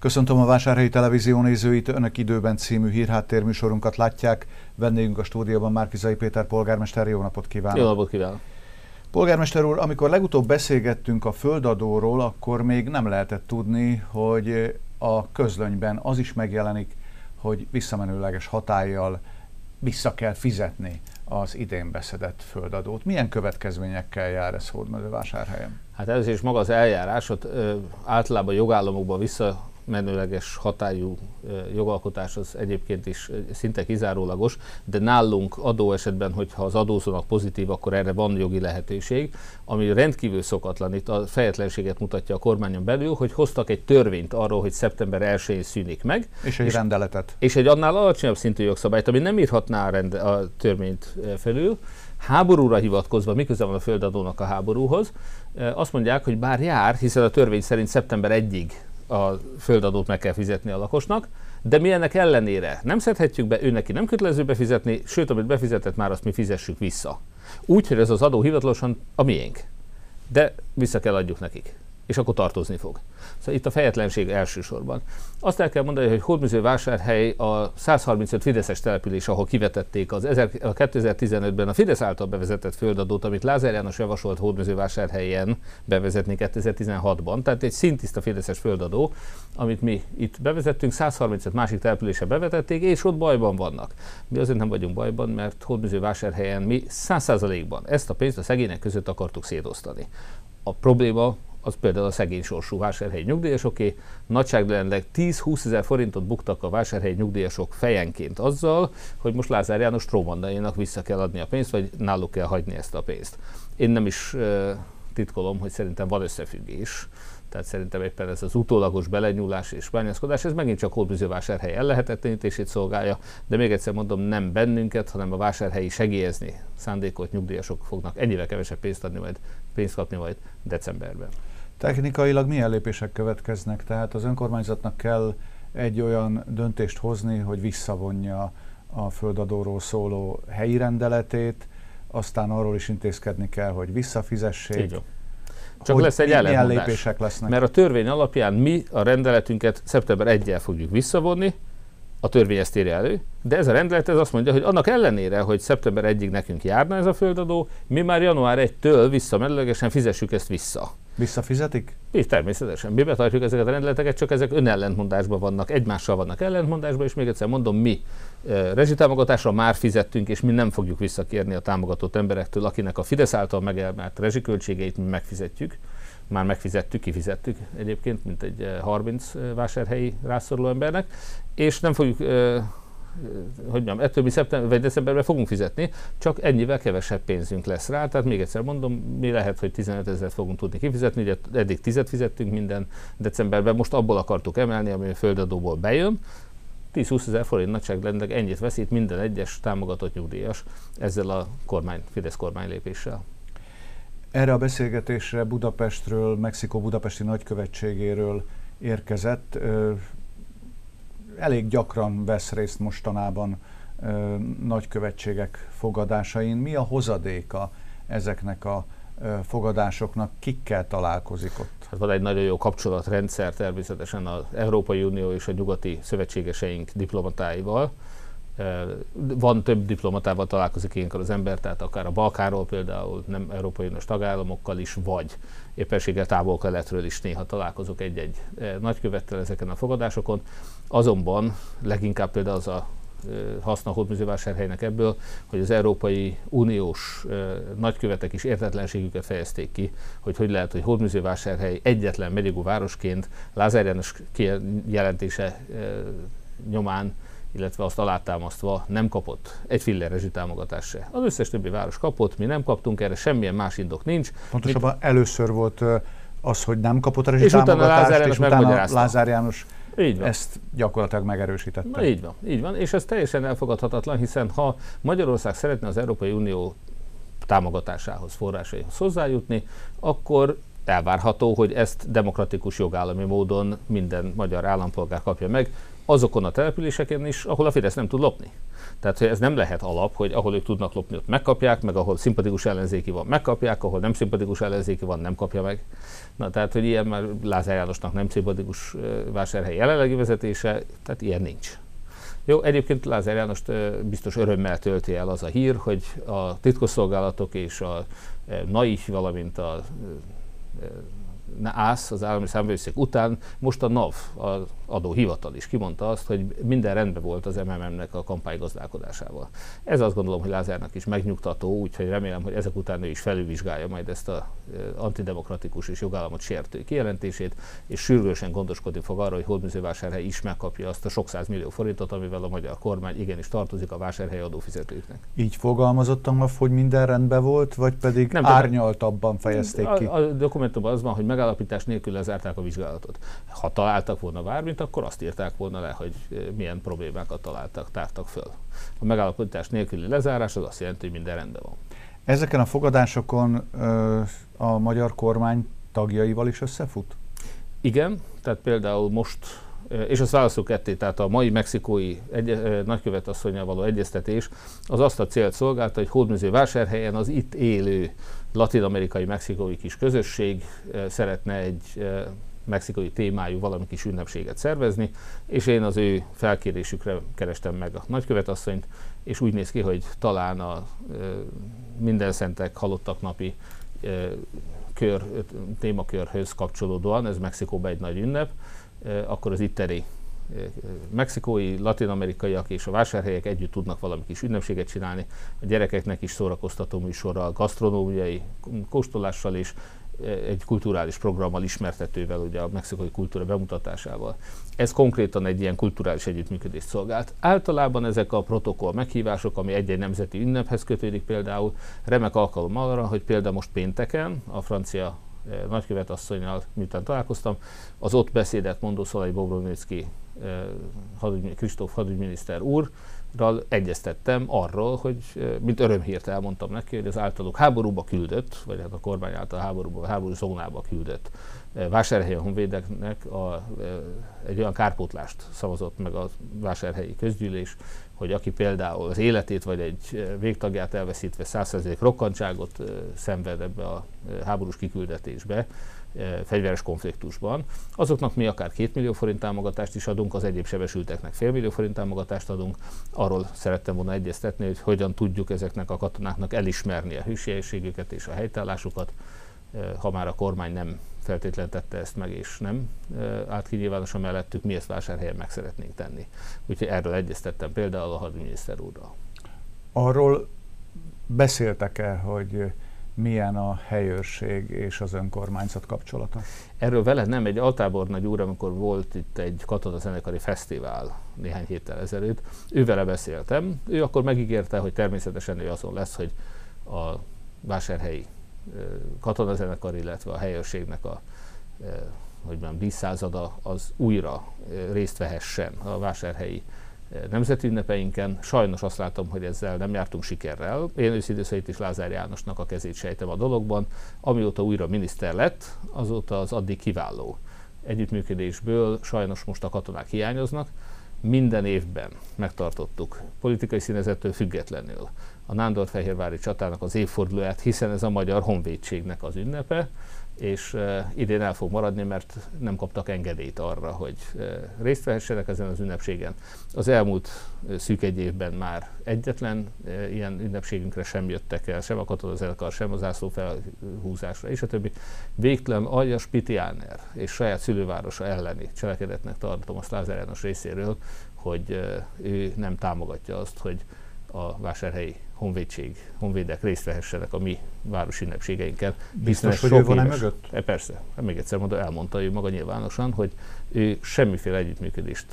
Köszöntöm a Vásárhelyi Televízió nézőit, Önök időben című hírháttérműsorunkat látják. Vendégünk a stúdióban Márki-Zay Péter polgármester, jó napot kívánok! Jó napot kívánok! Polgármester úr, amikor legutóbb beszélgettünk a földadóról, akkor még nem lehetett tudni, hogy a közlönyben az is megjelenik, hogy visszamenőleges hatállyal vissza kell fizetni az idén beszedett földadót. Milyen következményekkel jár ez Hódmezővásárhelyen? Hát ez is maga az eljárás, ott általában jogállamokban visszamenőleges hatályú jogalkotás az egyébként is szinte kizárólagos, de nálunk adó esetben, hogyha az adózónak pozitív, akkor erre van jogi lehetőség, ami rendkívül szokatlan, itt a fejetlenséget mutatja a kormányon belül, hogy hoztak egy törvényt arról, hogy szeptember 1-én szűnik meg. És egy rendeletet. És egy annál alacsonyabb szintű jogszabályt, ami nem írhatná a törvényt felül, háborúra hivatkozva, miközben van a földadónak a háborúhoz, azt mondják, hogy bár jár, hiszen a törvény szerint szeptember 1-ig a földadót meg kell fizetni a lakosnak, de mi ennek ellenére nem szedhetjük be, ő neki nem kötelező befizetni, sőt, amit befizetett már, azt mi fizessük vissza. Úgy, hogy ez az adó hivatalosan a miénk, de vissza kell adjuk nekik, és akkor tartozni fog. Szóval itt a fejetlenség elsősorban. Azt el kell mondani, hogy Hódmezővásárhely a 135 fideszes település, ahol kivetették az 2015-ben a Fidesz által bevezetett földadót, amit Lázár János javasolt Hódmezővásárhelyen bevezetni 2016-ban. Tehát egy szintiszta fideszes földadó, amit mi itt bevezettünk, 135 másik településre bevetették, és ott bajban vannak. Mi azért nem vagyunk bajban, mert Hódmezővásárhelyen mi 100%-ban ezt a pénzt a szegények között akartuk szétosztani. A probléma az például a szegény sorsú vásárhelyi nyugdíjasoké. Nagyságrendileg 10-20 ezer forintot buktak a vásárhelyi nyugdíjasok fejenként azzal, hogy most Lázár János trómandainak vissza kell adni a pénzt, vagy náluk kell hagyni ezt a pénzt. Én nem is titkolom, hogy szerintem van összefüggés. Tehát szerintem éppen ez az utólagos belenyúlás és bányászkodás, ez megint csak Hódmezővásárhely ellehetetlenítését szolgálja, de még egyszer mondom, nem bennünket, hanem a vásárhelyi segélyezni szándékolt nyugdíjasok fognak ennyivel kevesebb pénzt adni, majd pénzt kapni majd decemberben. Technikailag milyen lépések következnek? Tehát az önkormányzatnak kell egy olyan döntést hozni, hogy visszavonja a földadóról szóló helyi rendeletét, aztán arról is intézkedni kell, hogy visszafizessék. Csak lesz egy ellenmondás, mert a törvény alapján mi a rendeletünket szeptember 1-jel fogjuk visszavonni, a törvény ezt írja elő, de ez a rendelet ez azt mondja, hogy annak ellenére, hogy szeptember 1-ig nekünk járna ez a földadó, mi már január 1-től visszamenőlegesen fizessük ezt vissza. Visszafizetik? Így természetesen. Mi betartjuk ezeket a rendeleteket, csak ezek önellentmondásban vannak, egymással vannak ellentmondásban, és még egyszer mondom, mi rezsitámogatásra már fizettünk, és mi nem fogjuk visszakérni a támogatott emberektől, akinek a Fidesz által megelmelt rezsiköltségeit mi megfizetjük. Már megfizettük, kifizettük egyébként, mint egy 30 vásárhelyi rászoruló embernek, és nem fogjuk, hogy mondjam, ettől mi decemberben fogunk fizetni, csak ennyivel kevesebb pénzünk lesz rá, tehát még egyszer mondom, mi lehet, hogy 15 ezeret fogunk tudni kifizetni, ugye eddig 10-et fizettünk minden decemberben, most abból akartuk emelni, ami a földadóból bejön, 10-20 ezer forint nagyságrendileg ennyit veszít minden egyes támogatott nyugdíjas ezzel a kormány, Fidesz kormány lépéssel. Erre a beszélgetésre Budapestről, Mexikó-Budapesti Nagykövetségéről érkezett. Elég gyakran vesz részt mostanában nagykövetségek fogadásain. Mi a hozadéka ezeknek a fogadásoknak? Kikkel találkozik ott? Hát van egy nagyon jó kapcsolatrendszer természetesen az Európai Unió és a nyugati szövetségeseink diplomatáival. Van több diplomatával találkozik ilyenkor az ember, tehát akár a Balkánról például, nem Európai Uniós tagállamokkal is, vagy éppenséggel távol-keletről is néha találkozok egy-egy nagykövettel ezeken a fogadásokon. Azonban leginkább például az a haszna Hódmezővásárhelynek ebből, hogy az Európai Uniós nagykövetek is értetlenségüket fejezték ki, hogy lehet, hogy Hódmezővásárhely egyetlen megyegú városként Lázár János jelentése nyomán, illetve azt alátámasztva nem kapott egy filler rezsitámogatást se. Az összes többi város kapott, mi nem kaptunk, erre semmilyen más indok nincs. Pontosabban először volt az, hogy nem kapott rezsitámogatást, és utána Lázár János ezt gyakorlatilag megerősítette. Na, így van, és ez teljesen elfogadhatatlan, hiszen ha Magyarország szeretne az Európai Unió támogatásához, forrásaihoz hozzájutni, akkor elvárható, hogy ezt demokratikus jogállami módon minden magyar állampolgár kapja meg, azokon a településeken is, ahol a Fidesz nem tud lopni. Tehát, hogy ez nem lehet alap, hogy ahol ők tudnak lopni, ott megkapják, meg ahol szimpatikus ellenzéki van, megkapják, ahol nem szimpatikus ellenzéki van, nem kapja meg. Na, tehát, hogy ilyen már Lázár Jánosnak nem szimpatikus vásárhely jelenlegi vezetése, tehát ilyen nincs. Jó, egyébként Lázár Jánost biztos örömmel tölti el az a hír, hogy a titkosszolgálatok és a NAI, valamint a ÁSZ, az állami számvevőszék után most a NAV, az adóhivatal is kimondta azt, hogy minden rendben volt az MMM-nek a kampánygazdálkodásával. Ez azt gondolom, hogy Lázárnak is megnyugtató, úgyhogy remélem, hogy ezek után ő is felülvizsgálja majd ezt az antidemokratikus és jogállamot sértő kijelentését, és sürgősen gondoskodni fog arra, hogy Hódmezővásárhely is megkapja azt a sok 100 millió forintot, amivel a magyar kormány igenis tartozik a vásárhelyi adófizetőknek. Így fogalmazottam, hogy minden rendben volt, vagy pedig nem, árnyaltabban fejezték ki? A dokumentumban az van, hogy megállapítás nélkül lezárták a vizsgálatot. Ha találtak volna bármit, akkor azt írták volna le, hogy milyen problémákat találtak, tártak föl. A megállapítás nélküli lezárás az azt jelenti, hogy minden rendben van. Ezeken a fogadásokon a magyar kormány tagjaival is összefut? Igen, tehát például most, és azt válaszol ketté, tehát a mai mexikói nagykövetasszonnyal való egyeztetés az azt a célt szolgálta, hogy Hódmezővásárhelyen az itt élő latin-amerikai mexikói kis közösség szeretne egy mexikai témájú valami kis ünnepséget szervezni, és én az ő felkérésükre kerestem meg a nagykövetasszonyt, és úgy néz ki, hogy talán a mindenszentek halottak napi témakörhöz kapcsolódóan, ez Mexikóban egy nagy ünnep, akkor az itteni mexikói, latin-amerikaiak és a vásárhelyek együtt tudnak valami kis ünnepséget csinálni, a gyerekeknek is szórakoztató műsorral, gasztronómiai kóstolással és egy kulturális programmal, ismertetővel, ugye a mexikai kultúra bemutatásával. Ez konkrétan egy ilyen kulturális együttműködést szolgált. Általában ezek a protokoll meghívások, ami egy-egy nemzeti ünnephez kötődik például, remek alkalom arra, hogy például most pénteken a francia nagykövetasszonynal, miután találkoztam, az ott beszédet mondó Szolai Bogronécki Kristóf hadügyminiszter úrral egyeztettem arról, hogy mint örömhírt elmondtam neki, hogy az általuk háborúba küldött, vagy hát a kormány által háború zónába küldött vásárhelyi honvédeknek egy olyan kárpótlást szavazott meg a vásárhelyi közgyűlés, hogy aki például az életét vagy egy végtagját elveszítve 100% rokkantságot szenved ebbe a háborús kiküldetésbe, fegyveres konfliktusban, azoknak mi akár 2 millió forint támogatást is adunk, az egyéb sebesülteknek fél millió forint támogatást adunk. Arról szerettem volna egyeztetni, hogy hogyan tudjuk ezeknek a katonáknak elismerni a hűségüket és a helytállásukat, ha már a kormány nem feltétlenül tette ezt meg, és nem állt ki nyilvánosan mellettük, mi ezt vásárhelyen meg szeretnénk tenni. Úgyhogy erről egyeztettem például a hadügyminiszter úrral. Arról beszéltek-e, hogy milyen a helyőrség és az önkormányzat kapcsolata? Erről vele nem, egy altábornagy úr, amikor volt itt egy katonazenekari fesztivál néhány héttel ezelőtt, ő vele beszéltem, ő akkor megígérte, hogy természetesen ő azon lesz, hogy a vásárhelyi katonazenekar, illetve a helyőrségnek a hogy mondjam, 10%-a az újra részt vehessen a vásárhelyi nemzeti ünnepeinken. Sajnos azt látom, hogy ezzel nem jártunk sikerrel. Én őszintén szóval itt is Lázár Jánosnak a kezét sejtem a dologban. Amióta újra miniszter lett, azóta az addig kiváló együttműködésből sajnos most a katonák hiányoznak. Minden évben megtartottuk politikai színezettől függetlenül a Nándorfehérvári csatának az évfordulóját, hiszen ez a magyar honvédségnek az ünnepe, és idén el fog maradni, mert nem kaptak engedélyt arra, hogy részt vehessenek ezen az ünnepségen. Az elmúlt szűk egy évben már egyetlen ilyen ünnepségünkre sem jöttek el, sem a katonazenekar, sem az zászló felhúzásra, és a többi. Végtelen aljas pitiáner és saját szülővárosa elleni cselekedetnek tartom azt Lázár János részéről, hogy ő nem támogatja azt, hogy a vásárhelyi honvédek részt vehessenek a mi város ünnepségeinken. Biztos, hogy ő van-e mögött? Persze, még egyszer mondom, elmondta ő maga nyilvánosan, hogy ő semmiféle együttműködést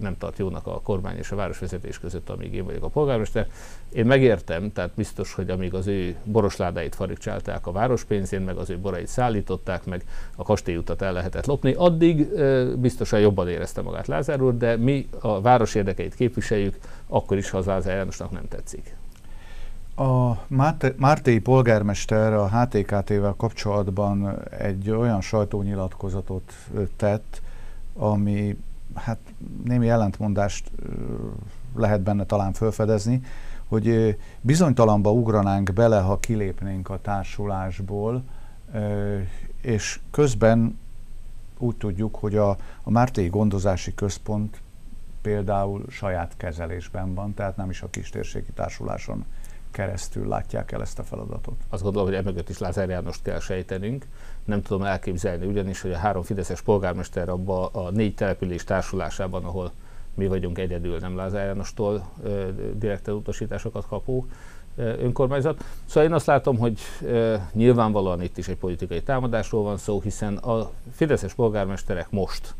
nem tart jónak a kormány és a városvezetés között, amíg én vagyok a polgármester. Én megértem, tehát biztos, hogy amíg az ő borosládáit farigcsálták a várospénzén, meg az ő borait szállították, meg a kastélyutat el lehetett lopni, addig biztosan jobban érezte magát Lázár úr, de mi a város érdekeit képviseljük, akkor is, ha az Lázár Jánosnak nem tetszik. A Mártélyi polgármester a HTKT-vel kapcsolatban egy olyan sajtónyilatkozatot tett, ami hát némi ellentmondást lehet benne talán felfedezni, hogy bizonytalanba ugranánk bele, ha kilépnénk a társulásból, és közben úgy tudjuk, hogy a Mártélyi Gondozási Központ például saját kezelésben van, tehát nem is a kistérségi társuláson keresztül látják el ezt a feladatot. Azt gondolom, hogy emögött is Lázár Jánost kell sejtenünk. Nem tudom elképzelni ugyanis, hogy a 3 fideszes polgármester abban a 4 település társulásában, ahol mi vagyunk egyedül, nem Lázár Jánostól direkten utasításokat kapó önkormányzat. Szóval én azt látom, hogy nyilvánvalóan itt is egy politikai támadásról van szó, hiszen a fideszes polgármesterek most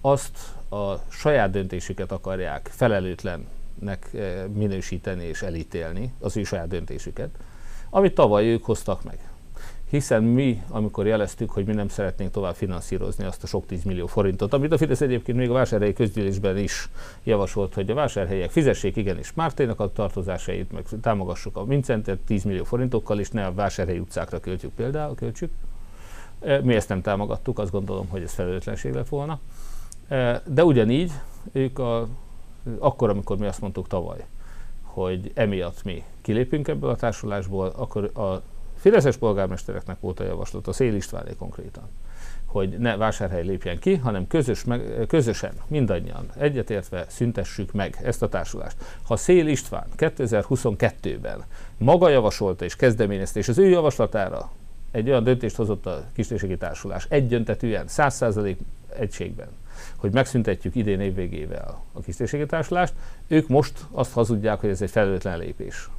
azt a saját döntésüket akarják felelőtlennek minősíteni és elítélni, az ő saját döntésüket, amit tavaly ők hoztak meg. Hiszen mi, amikor jeleztük, hogy mi nem szeretnénk tovább finanszírozni azt a sok 10 millió forintot, amit a Fidesz egyébként még a vásárhelyi közgyűlésben is javasolt, hogy a vásárhelyek fizessék igenis Márténak a tartozásait, meg támogassuk a Mincentet 10 millió forintokkal, és ne a vásárhelyi utcákra költjük például, Mi ezt nem támogattuk, azt gondolom, hogy ez felelőtlenség lett volna. De ugyanígy ők akkor, amikor mi azt mondtuk tavaly, hogy emiatt mi kilépünk ebből a társulásból, akkor a fideszes polgármestereknek volt a javaslat, a Szél Istváné konkrétan, hogy ne Vásárhely lépjen ki, hanem közösen, mindannyian egyetértve szüntessük meg ezt a társulást. Ha Szél István 2022-ben maga javasolta és kezdeményezte, és az ő javaslatára egy olyan döntést hozott a kistérségi társulás egyöntetűen, 100% egységben, hogy megszüntetjük idén évvégével a kistérségi társulást, ők most azt hazudják, hogy ez egy felelőtlen lépés.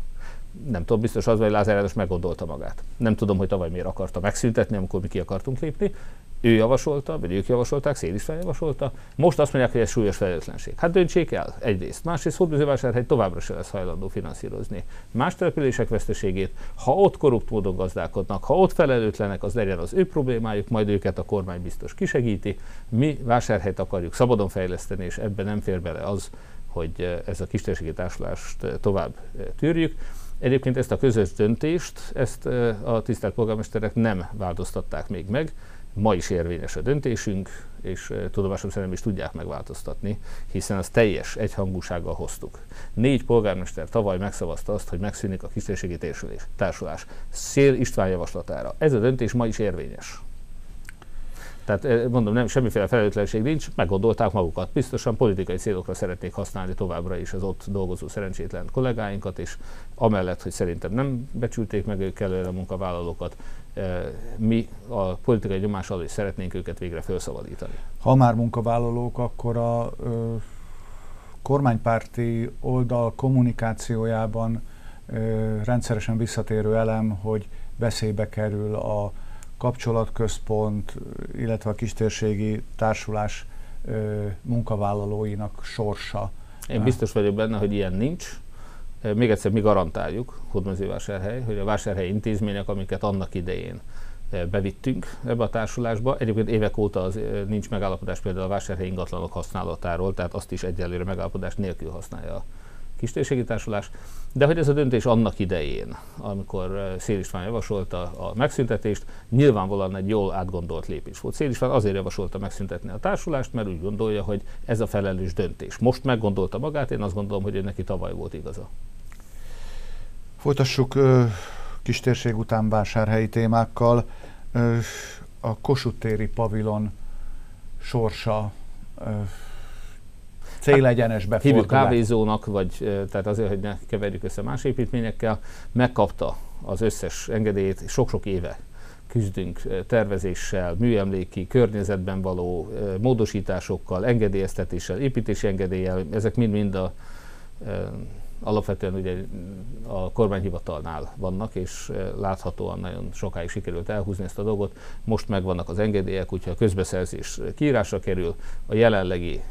Nem tudom, biztos az, hogy Lázár János meggondolta magát. Nem tudom, hogy tavaly miért akarta megszüntetni, amikor mi ki akartunk lépni. Ő javasolta, vagy ők javasolták, Szél István javasolta. Most azt mondják, hogy ez súlyos felelőtlenség. Hát döntsék el egyrészt. Másrészt Hódmezővásárhely továbbra se lesz hajlandó finanszírozni más települések veszteségét. Ha ott korrupt módon gazdálkodnak, ha ott felelőtlenek, az legyen az ő problémájuk, majd őket a kormány biztos kisegíti. Mi Vásárhelyt akarjuk szabadon fejleszteni, és ebben nem fér bele az, hogy ez a kistérségi társulást tovább tűrjük. Egyébként ezt a közös döntést, ezt a tisztelt polgármesterek nem változtatták még meg. Ma is érvényes a döntésünk, és tudomásom szerint nem is tudják megváltoztatni, hiszen az teljes egyhangúsággal hoztuk. 4 polgármester tavaly megszavazta azt, hogy megszűnik a kistérségi társulás. Szél István javaslatára. Ez a döntés ma is érvényes. Tehát mondom, nem, semmiféle felelőtlenség nincs, meggondolták magukat. Biztosan politikai célokra szeretnék használni továbbra is az ott dolgozó szerencsétlen kollégáinkat, és amellett, hogy szerintem nem becsülték meg ők előre a munkavállalókat, mi a politikai nyomás alatt is szeretnénk őket végre felszabadítani. Ha már munkavállalók, akkor a kormánypárti oldal kommunikációjában rendszeresen visszatérő elem, hogy veszélybe kerül a kapcsolatközpont, illetve a kistérségi társulás munkavállalóinak sorsa. Én biztos vagyok benne, hogy ilyen nincs. Még egyszer mi garantáljuk, Hódmezővásárhely, hogy a vásárhelyi intézmények, amiket annak idején bevittünk ebbe a társulásba. Egyébként évek óta nincs megállapodás például a vásárhelyi ingatlanok használatáról, tehát azt is egyelőre megállapodás nélkül használja a kistérségi társulás. De hogy ez a döntés annak idején, amikor Szél István javasolta a megszüntetést, nyilvánvalóan egy jól átgondolt lépés volt. Szél István azért javasolta megszüntetni a társulást, mert úgy gondolja, hogy ez a felelős döntés. Most meggondolta magát, én azt gondolom, hogy neki tavaly volt igaza. Folytassuk kistérség után vásárhelyi témákkal. A Kossuth téri pavilon sorsa célegyenes befordulás. Hívjuk kávézónak, vagy tehát azért, hogy ne keverjük össze más építményekkel, megkapta az összes engedélyét, sok-sok éve küzdünk tervezéssel, műemléki, környezetben való módosításokkal, engedélyeztetéssel, építési engedéllyel, ezek mind-mind alapvetően ugye a kormányhivatalnál vannak, és láthatóan nagyon sokáig sikerült elhúzni ezt a dolgot. Most megvannak az engedélyek, úgyhogy a közbeszerzés kiírásra kerül, a jelenlegi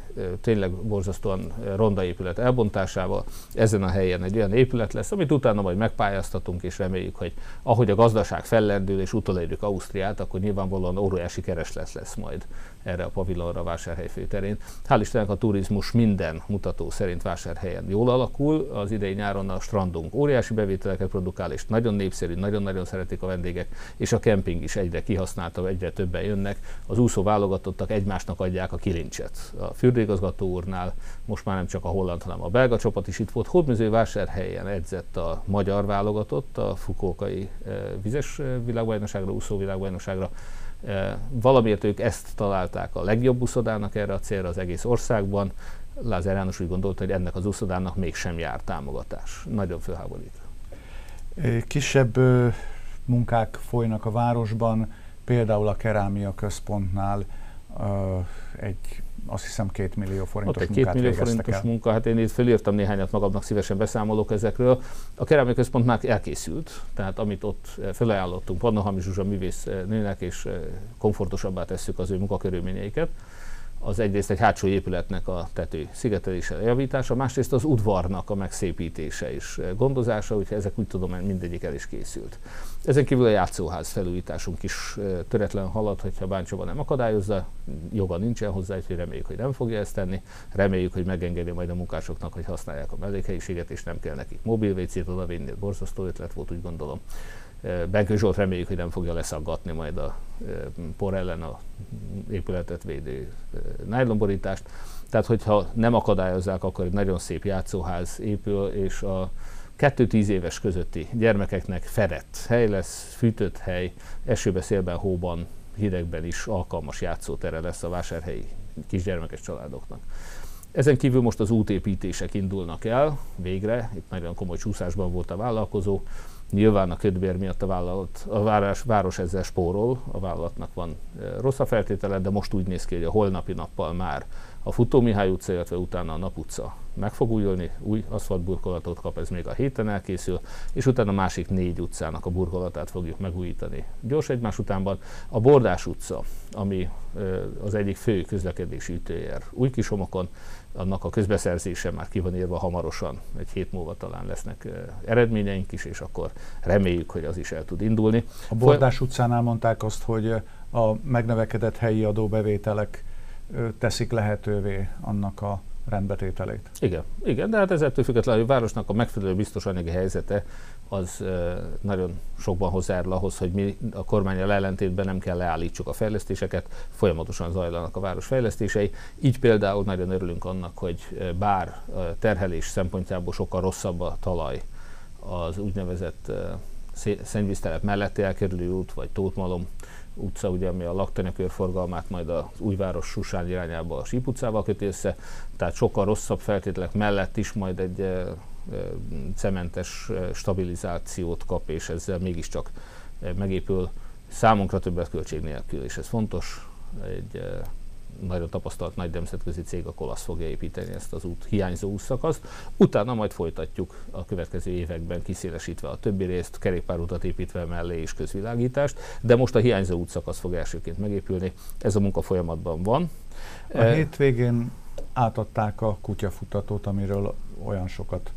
tényleg borzasztóan ronda épület elbontásával. Ezen a helyen egy olyan épület lesz, amit utána majd megpályáztatunk, és reméljük, hogy ahogy a gazdaság fellendül és utolérjük Ausztriát, akkor nyilvánvalóan óriási kereslet lesz majd erre a pavilonra a Vásárhely főterén. Hál' Istennek a turizmus minden mutató szerint Vásárhelyen jól alakul, az idei nyáron a strandunk óriási bevételeket produkál, és nagyon népszerű, nagyon-nagyon szeretik a vendégek, és a kemping is egyre kihasználtabb, egyre többen jönnek. Az úszó válogatottak egymásnak adják a kilincset. A fürdőigazgató úrnál most már nem csak a holland, hanem a belga csapat is itt volt. Hódmezővásárhelyen edzett a magyar válogatott, a fukuokai vizes világbajnokságra, úszó világbajnokságra. Valamiért ők ezt találták a legjobb úszodának erre a célra az egész országban. Lázár János úgy gondolta, hogy ennek az úszodának mégsem jár támogatás. Nagyon fölháborít. Kisebb munkák folynak a városban, például a Kerámia Központnál azt hiszem 2 millió forintos munkát végeztek el. Hát én itt felírtam néhányat magamnak, szívesen beszámolok ezekről. A Kerámia Központ már elkészült, tehát amit ott felajánlottunk, Panna Hamizsuzsa művésznőnek, és komfortosabbá tesszük az ő munkakörülményeiket. Az egyrészt egy hátsó épületnek a tető szigetelése, javítása, másrészt az udvarnak a megszépítése és gondozása, úgyhogy ezek úgy tudom, mindegyik el is készült. Ezen kívül a játszóház felújításunk is töretlen halad, hogyha Báncsóban nem akadályozza, joga nincsen hozzá, úgyhogy reméljük, hogy nem fogja ezt tenni. Reméljük, hogy megengedi majd a munkásoknak, hogy használják a mellékhelyiséget, és nem kell nekik mobil vécét odavinni, borzasztó ötlet volt, úgy gondolom. Benkő Zsolt reméljük, hogy nem fogja leszaggatni majd a por ellen a épületet védő nájlonborítást. Tehát, hogyha nem akadályozzák, akkor egy nagyon szép játszóház épül, és a 2-10 éves közötti gyermekeknek fedett hely lesz, fűtött hely, esőbe, szélben, hóban, hidegben is alkalmas játszótere lesz a vásárhelyi kisgyermekes családoknak. Ezen kívül most az útépítések indulnak el, végre, itt nagyon komoly csúszásban volt a vállalkozó. Nyilván a ködbér miatt a város ezzel spórol, a vállalatnak van rossz a feltétele, de most úgy néz ki, hogy a holnapi nappal már a Futó Mihály utca, illetve utána a Nap utca meg fog újulni, új aszfaltburkolatot kap, ez még a héten elkészül, és utána a másik 4 utcának a burkolatát fogjuk megújítani. Gyors egymás utánban a Bordás utca, ami az egyik fő közlekedési ütőér új Kisomokon, annak a közbeszerzése már ki van írva hamarosan, egy hét múlva talán lesznek eredményeink is, és akkor reméljük, hogy az is el tud indulni. A Bordás utcánál mondták azt, hogy a megnövekedett helyi adóbevételek teszik lehetővé annak a rendbetételét. Igen, igen, de hát ez ettől függetlenül a városnak a megfelelő biztos anyagi helyzete az nagyon sokban hozzájárul ahhoz, hogy mi a kormánnyal ellentétben nem kell leállítsuk a fejlesztéseket, folyamatosan zajlanak a város fejlesztései. Így például nagyon örülünk annak, hogy bár terhelés szempontjából sokkal rosszabb a talaj az úgynevezett szennyvíztelep melletti elkerülő út, vagy Tótmalom utca, ugye, ami a laktanyakörforgalmát majd az Újváros Susán irányába a Síp utcával köti össze, tehát sokkal rosszabb feltételek mellett is majd egy cementes stabilizációt kap, és ezzel mégiscsak megépül számunkra többet költség nélkül, és ez fontos. Egy nagyon tapasztalt nagy nemzetközi cég, a Kolasz fogja építeni ezt az út hiányzó útszakaszt. Utána majd folytatjuk a következő években, kiszélesítve a többi részt, kerékpárutat építve mellé és közvilágítást, de most a hiányzó útszakasz fog elsőként megépülni. Ez a munka folyamatban van. A hétvégén átadták a kutyafutatót, amiről olyan sokat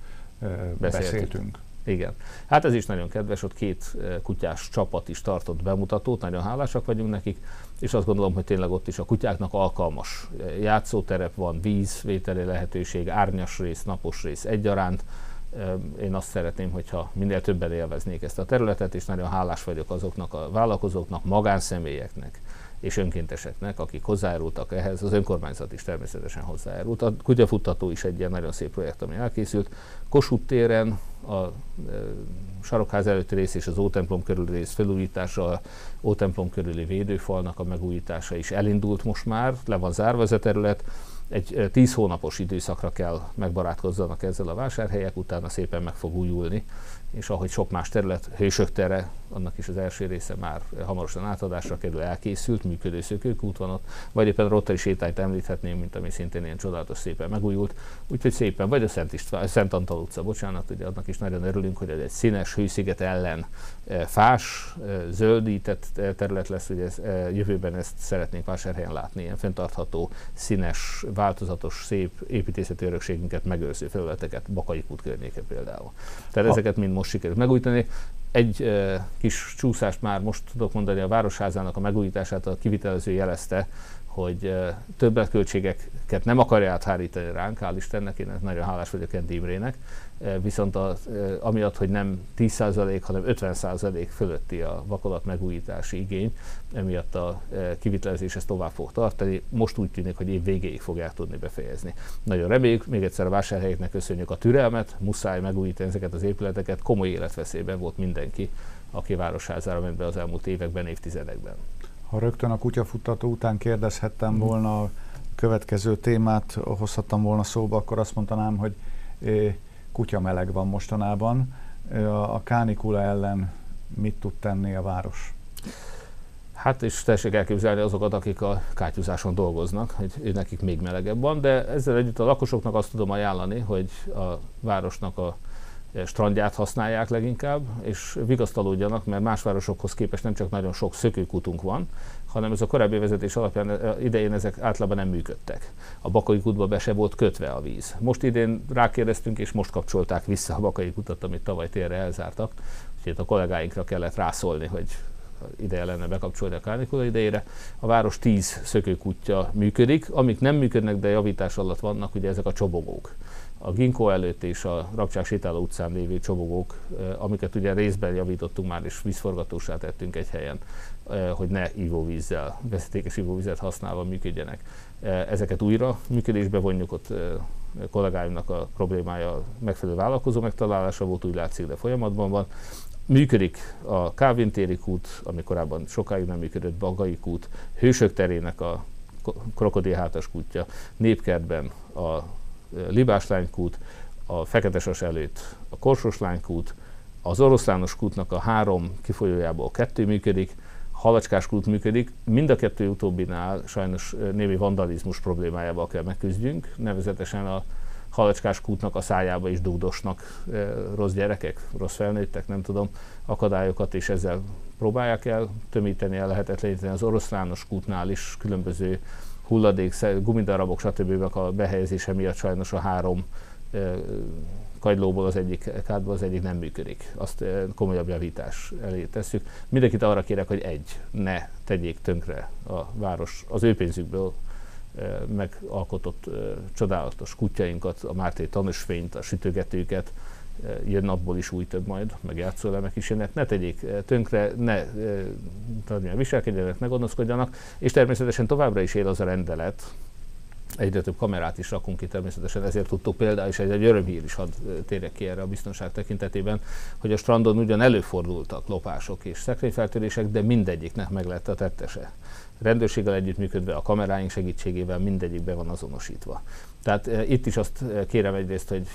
beszéltünk. Igen. Hát ez is nagyon kedves, ott 2 kutyás csapat is tartott bemutatót, nagyon hálásak vagyunk nekik, és azt gondolom, hogy tényleg ott is a kutyáknak alkalmas játszóterep van, vízvételi lehetőség, árnyas rész, napos rész egyaránt. Én azt szeretném, hogyha minél többen élveznék ezt a területet, és nagyon hálás vagyok azoknak a vállalkozóknak, magánszemélyeknek és önkénteseknek, akik hozzájárultak ehhez, az önkormányzat is természetesen hozzájárult. A kutyafuttató is egy ilyen nagyon szép projekt, ami elkészült. Kossuth téren a sarokház előtti rész és az ótemplom körüli rész felújítása, a ótemplom körüli védőfalnak a megújítása is elindult most már, le van zárva ez a terület. Egy 10 hónapos időszakra kell megbarátkozzanak ezzel a vásárhelyek, utána szépen meg fog újulni, és ahogy sok más terület, Hősök Tere, annak is az első része már hamarosan átadásra kerül, elkészült, működő szökőkút van ott, vagy éppen a Rottai sétányt említhetném, mint ami szintén ilyen csodálatos szépen megújult, úgyhogy szépen, vagy a Szent Antal utca, bocsánat, ugye annak is nagyon örülünk, hogy ez egy színes hősziget ellen fás, zöldített terület lesz, ugye jövőben ezt szeretnénk vásárhelyen látni, ilyen fenntartható, színes, változatos, szép építészeti örökségünket megőrző felületeket, Bakai kút környéke például. Tehát ezeket mind most sikerült megújítani. Egy kis csúszást már most tudok mondani, a Városházának a megújítását a kivitelező jelezte, hogy többletköltségeket nem akarja áthárítani ránk, hál' Istennek, én nagyon hálás vagyok Kenti Imrének, viszont amiatt, hogy nem 10%, hanem 50% fölötti a vakolat megújítási igény, emiatt a kivitelezés ezt tovább fog tartani, most úgy tűnik, hogy év végéig fogják tudni befejezni. Nagyon reméljük, még egyszer a vásárhelyeknek köszönjük a türelmet, muszáj megújítani ezeket az épületeket, komoly életveszélyben volt mindenki, aki Városházára ment be az elmúlt években, évtizedekben. Ha rögtön a kutyafuttató után kérdezhettem volna a következő témát, hozhattam volna szóba, akkor azt mondanám, hogy kutyameleg van mostanában. A kánikula ellen mit tud tenni a város? Hát és tessék elképzelni azokat, akik a kátyúzáson dolgoznak, hogy nekik még melegebb van, de ezzel együtt a lakosoknak azt tudom ajánlani, hogy a városnak a strandját használják leginkább, és vigasztalódjanak, mert más városokhoz képest nem csak nagyon sok szökőkutunk van, hanem ez a korábbi vezetés alapján idején ezek általában nem működtek. A Bakai kútba be se volt kötve a víz. Most idén rákérdeztünk, és most kapcsolták vissza a Bakai kutat, amit tavaly térre elzártak. Úgyhogy itt a kollégáinkra kellett rászólni, hogy ideje lenne bekapcsolni a kánikula idejére. A város 10 szökőkutya működik, amik nem működnek, de javítás alatt vannak, ugye ezek a csobogók. A Ginkó előtt és a Rabcsák-Sétáló utcán lévő csobogók, amiket ugye részben javítottunk már, és vízforgatósá tettünk egy helyen, hogy ne ivóvízzel, vezetékes ivóvizet használva működjenek. Ezeket újra működésbe vonjuk, ott kollégáimnak a problémája megfelelő vállalkozó megtalálása volt, úgy látszik, de folyamatban van. Működik a Kávin-téri kút, ami korábban sokáig nem működött, Bakai kút, Hősök terének a krokodilhátas kútja, Népkertben a Libáslánykút, a Feketesas előtt a Korsoslánykút, az Oroszlános kútnak a 3 kifolyójából 2 működik, Halacskás kút működik, mind a 2 utóbbinál sajnos némi vandalizmus problémájával kell megküzdjünk, nevezetesen a Halacskás kútnak a szájába is dúdosnak rossz gyerekek, rossz felnőttek, nem tudom, akadályokat, és ezzel próbálják el tömíteni, el lehetetleníteni. Az Oroszlános kútnál is különböző hulladék, gumidarabok, stb. A behelyezése miatt sajnos a 3 kagylóból az egyik kádból az egyik nem működik. Azt komolyabb javítás elé tesszük. Mindenkit arra kérek, hogy ne tegyék tönkre a város az ő pénzükből megalkotott csodálatos kutyainkat, a Mártélyi tanösvényt, a sütögetőket, jön napból is új több majd, meg játszóelemek is jönnek, ne tegyék tönkre, ne viselkedjenek, ne gondoskodjanak, és természetesen továbbra is él az a rendelet, egyre több kamerát is rakunk ki természetesen, ezért tudtuk például, és egy örömhír is, hadd térjek ki erre a biztonság tekintetében, hogy a strandon ugyan előfordultak lopások és szekrényfeltörések, de mindegyiknek meg lett a tettese. Rendőrséggel együttműködve, a kameráink segítségével mindegyik be van azonosítva. Tehát itt is azt kérem egyrészt, hogy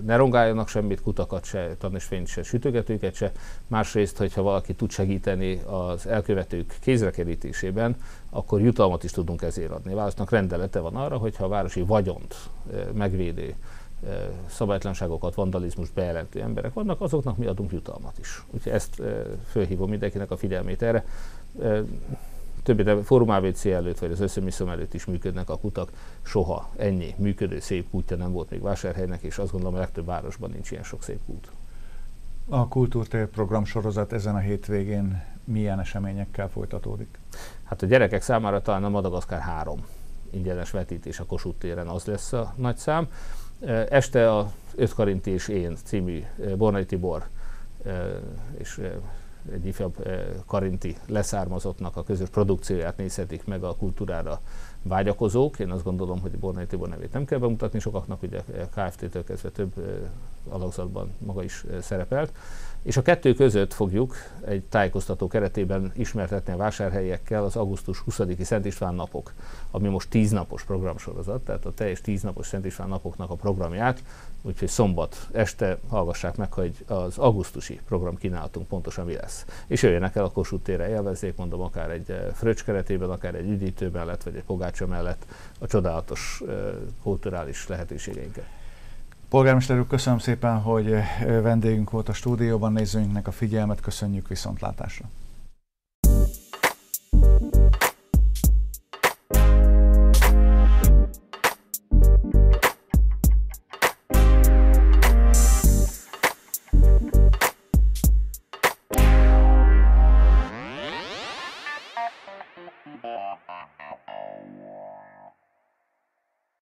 ne rongáljanak semmit, kutakat se, tanösvényt se, sütögetőket se. Másrészt, hogyha valaki tud segíteni az elkövetők kézrekerítésében, akkor jutalmat is tudunk ezért adni. A városnak rendelete van arra, hogyha a városi vagyont megvédő szabálytlanságokat, vandalizmust bejelentő emberek vannak, azoknak mi adunk jutalmat is. Úgyhogy ezt fölhívom mindenkinek a figyelmét erre. Többé, de Fórum ABC előtt, vagy az Összömiszom előtt is működnek a kutak. Soha ennyi működő szép kútja nem volt még vásárhelynek, és azt gondolom, a legtöbb városban nincs ilyen sok szép kút. A Kultúrtér programsorozat ezen a hétvégén milyen eseményekkel folytatódik? Hát a gyerekek számára talán a Madagaszkár 3 ingyenes vetítés a Kossuth téren, az lesz a nagy szám. Este a 5 Karinti és én című Bornai Tibor és egy ifjabb karinti leszármazottnak a közös produkcióját nézhetik meg a kultúrára vágyakozók. Én azt gondolom, hogy Bornai Tibor nevét nem kell bemutatni sokaknak, ugye Kft-től kezdve több alakzatban maga is szerepelt. És a 2 között fogjuk egy tájékoztató keretében ismertetni a vásárhelyekkel az augusztus 20-i Szent István Napok, ami most 10 napos programsorozat, tehát a teljes 10 napos Szent István Napoknak a programját, úgyhogy szombat este hallgassák meg, hogy az augusztusi program kínálatunk pontosan mi lesz. És jöjjenek el a Kossuth térre, élvezzék, mondom, akár egy fröccs keretében, akár egy üdítő mellett, vagy egy pogácsa mellett a csodálatos kulturális lehetőségeinket. Polgármester úr, köszönöm szépen, hogy vendégünk volt a stúdióban, nézőinknek a figyelmet, köszönjük, viszontlátásra!